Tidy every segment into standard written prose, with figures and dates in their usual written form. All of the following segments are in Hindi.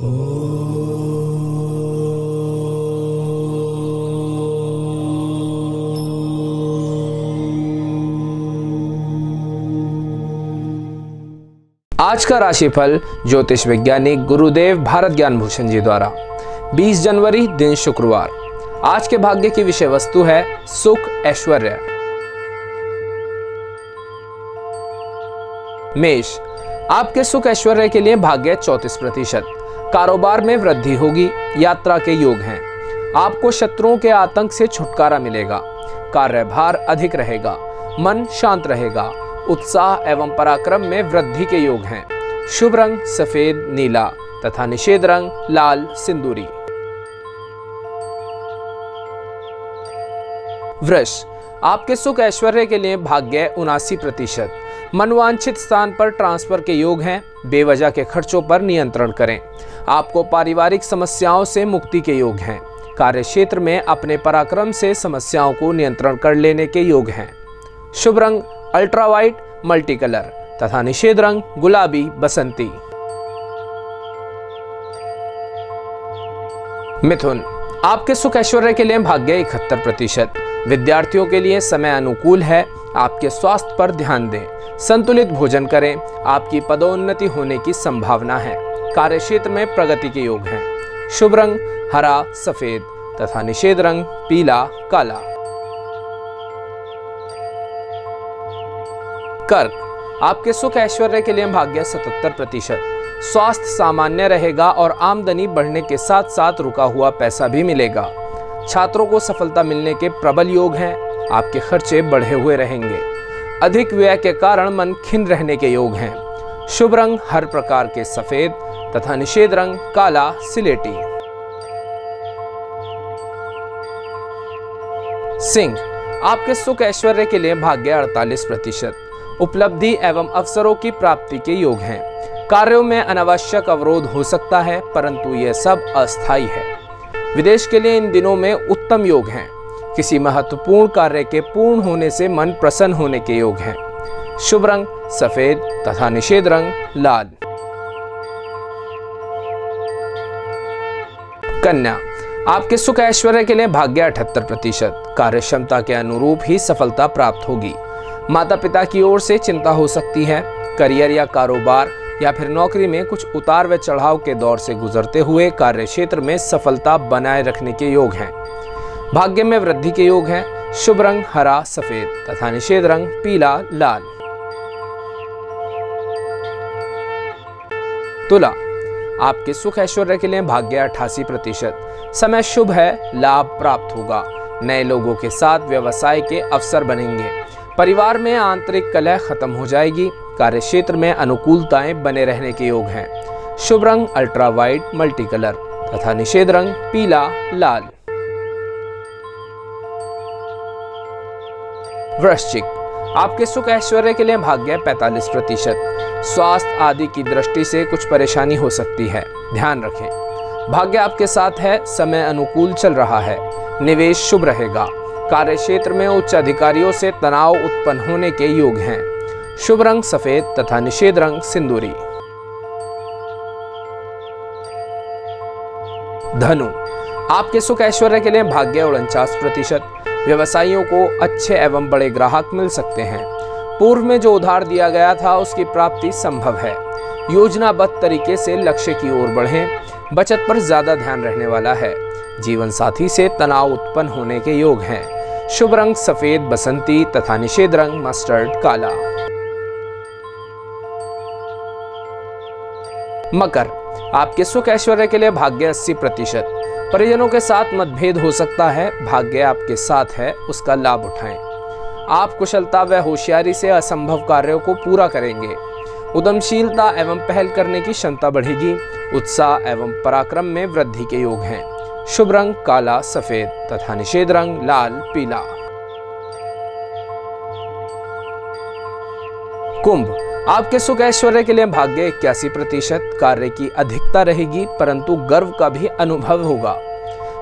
आज का राशिफल ज्योतिष वैज्ञानिक गुरुदेव भारत ज्ञान भूषण जी द्वारा 20 जनवरी दिन शुक्रवार। आज के भाग्य की विषय वस्तु है सुख ऐश्वर्य। मेष, आपके सुख ऐश्वर्य के लिए भाग्य 34%। कारोबार में वृद्धि होगी। यात्रा के योग हैं। आपको शत्रुओं के आतंक से छुटकारा मिलेगा। कार्यभार अधिक रहेगा। मन शांत रहेगा। उत्साह एवं पराक्रम में वृद्धि के योग हैं। शुभ रंग सफेद नीला तथा निषेध रंग लाल सिंदूरी। वृष, आपके सुख ऐश्वर्य के लिए भाग्य 79%। मनवांछित स्थान पर ट्रांसफर के योग हैं। बेवजह के खर्चों पर नियंत्रण करें। आपको पारिवारिक समस्याओं से मुक्ति के योग हैं। कार्यक्षेत्र में अपने पराक्रम से समस्याओं को नियंत्रण कर लेने के योग हैं। शुभ रंग अल्ट्रावाइट मल्टी कलर तथा निषेध रंग गुलाबी बसंती। मिथुन, आपके सुख ऐश्वर्य के लिए भाग्य 71%। विद्यार्थियों के लिए समय अनुकूल है। आपके स्वास्थ्य पर ध्यान दें। संतुलित भोजन करें। आपकी पदोन्नति होने की संभावना है। कार्यक्षेत्र में प्रगति के योग हैं। शुभ रंग हरा सफेद तथा निषेध रंग पीला काला। कर्क, आपके सुख ऐश्वर्य के लिए भाग्य 77%। स्वास्थ्य सामान्य रहेगा और आमदनी बढ़ने के साथ साथ रुका हुआ पैसा भी मिलेगा। छात्रों को सफलता मिलने के प्रबल योग हैं। आपके खर्चे बढ़े हुए रहेंगे। अधिक व्यय के कारण मन खिन्न रहने के योग हैं। शुभ रंग हर प्रकार के सफेद तथा निषेध रंग काला सिलेटी। सिंह, आपके सुख ऐश्वर्य के लिए भाग्य 48%। उपलब्धि एवं अवसरों की प्राप्ति के योग हैं। कार्यों में अनावश्यक अवरोध हो सकता है, परंतु यह सब अस्थायी है। विदेश के लिए इन दिनों में उत्तम योग हैं। किसी महत्वपूर्ण कार्य के पूर्ण होने से मन प्रसन्न होने के योग हैं। शुभ रंग सफेद तथा निषेध रंग लाल। कन्या, आपके सुख ऐश्वर्य के लिए भाग्य 78%। कार्य क्षमता के अनुरूप ही सफलता प्राप्त होगी। माता पिता की ओर से चिंता हो सकती है। करियर या कारोबार या फिर नौकरी में कुछ उतार व चढ़ाव के दौर से गुजरते हुए कार्य क्षेत्र में सफलता बनाए रखने के योग हैं। भाग्य में वृद्धि के योग हैं। शुभ रंग हरा सफेद तथा निषेध रंग पीला लाल। तुला, आपके सुख ऐश्वर्य के लिए भाग्य 88%। समय शुभ है। लाभ प्राप्त होगा। नए लोगों के साथ व्यवसाय के अवसर बनेंगे। परिवार में आंतरिक कलह खत्म हो जाएगी। कार्य क्षेत्र में अनुकूलताएं बने रहने के योग हैं। शुभ रंग अल्ट्रा वाइट मल्टी कलर तथा निषेध रंग पीला लाल। वृश्चिक, आपके सुख ऐश्वर्य के लिए भाग्य 45%। स्वास्थ्य आदि की दृष्टि से कुछ परेशानी हो सकती है, ध्यान रखें। भाग्य आपके साथ है। समय अनुकूल चल रहा है। निवेश शुभ रहेगा। कार्य क्षेत्र में उच्च अधिकारियों से तनाव उत्पन्न होने के योग हैं। शुभ रंग सफेद तथा निषेध रंग सिंदूरी। धनु, आपके सुख ऐश्वर्य के लिए भाग्य 49%। व्यवसायियों को अच्छे एवं बड़े ग्राहक मिल सकते हैं। पूर्व में जो उधार दिया गया था उसकी प्राप्ति संभव है। योजनाबद्ध तरीके से लक्ष्य की ओर बढ़ें। बचत पर ज्यादा ध्यान रहने वाला है। जीवन साथी से तनाव उत्पन्न होने के योग हैं। शुभ रंग सफेद बसंती तथा निषेध रंग मस्टर्ड काला। मकर, आपके सुख ऐश्वर्य के लिए भाग्य 80%। परिजनों के साथ मतभेद हो सकता है। भाग्य आपके साथ है, उसका लाभ उठाएं। आप कुशलता व होशियारी से असंभव कार्यों को पूरा करेंगे। उद्यमशीलता एवं पहल करने की क्षमता बढ़ेगी। उत्साह एवं पराक्रम में वृद्धि के योग हैं। शुभ रंग काला सफेद तथा निषेध रंग लाल पीला। कुंभ, आपके सुख ऐश्वर्य के लिए भाग्य 81%। कार्य की अधिकता रहेगी, परंतु गर्व का भी अनुभव होगा।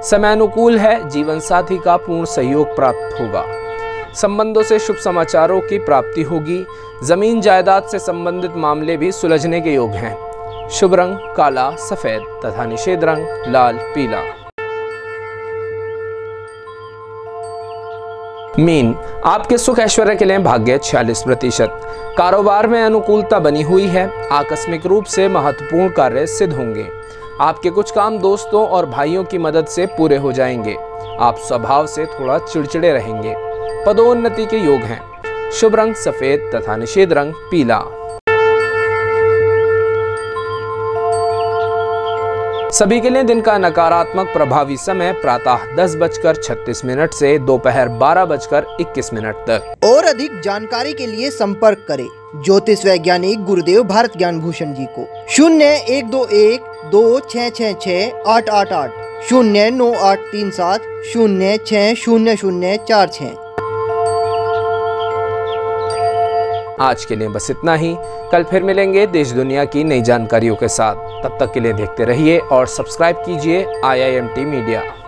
समय अनुकूल है। जीवन साथी का पूर्ण सहयोग प्राप्त होगा। संबंधों से शुभ समाचारों की प्राप्ति होगी। जमीन जायदाद से संबंधित मामले भी सुलझने के योग हैं। शुभ रंग काला सफेद तथा निषेध रंग लाल पीला। मीन, आपके सुख ऐश्वर्य के लिए भाग्य 46%। कारोबार में अनुकूलता बनी हुई है। आकस्मिक रूप से महत्वपूर्ण कार्य सिद्ध होंगे। आपके कुछ काम दोस्तों और भाइयों की मदद से पूरे हो जाएंगे। आप स्वभाव से थोड़ा चिड़चिड़े रहेंगे। पदोन्नति के योग हैं। शुभ रंग सफेद तथा निषेध रंग पीला। सभी के लिए दिन का नकारात्मक प्रभावी समय प्रातः 10:36 से दोपहर 12:21 तक। और अधिक जानकारी के लिए संपर्क करें ज्योतिष वैज्ञानिक गुरुदेव भारत ज्ञान भूषण जी को 0121 2666888 09837 0600046। आज के लिए बस इतना ही। कल फिर मिलेंगे देश दुनिया की नई जानकारियों के साथ। तब तक के लिए देखते रहिए और सब्सक्राइब कीजिए IIMT मीडिया।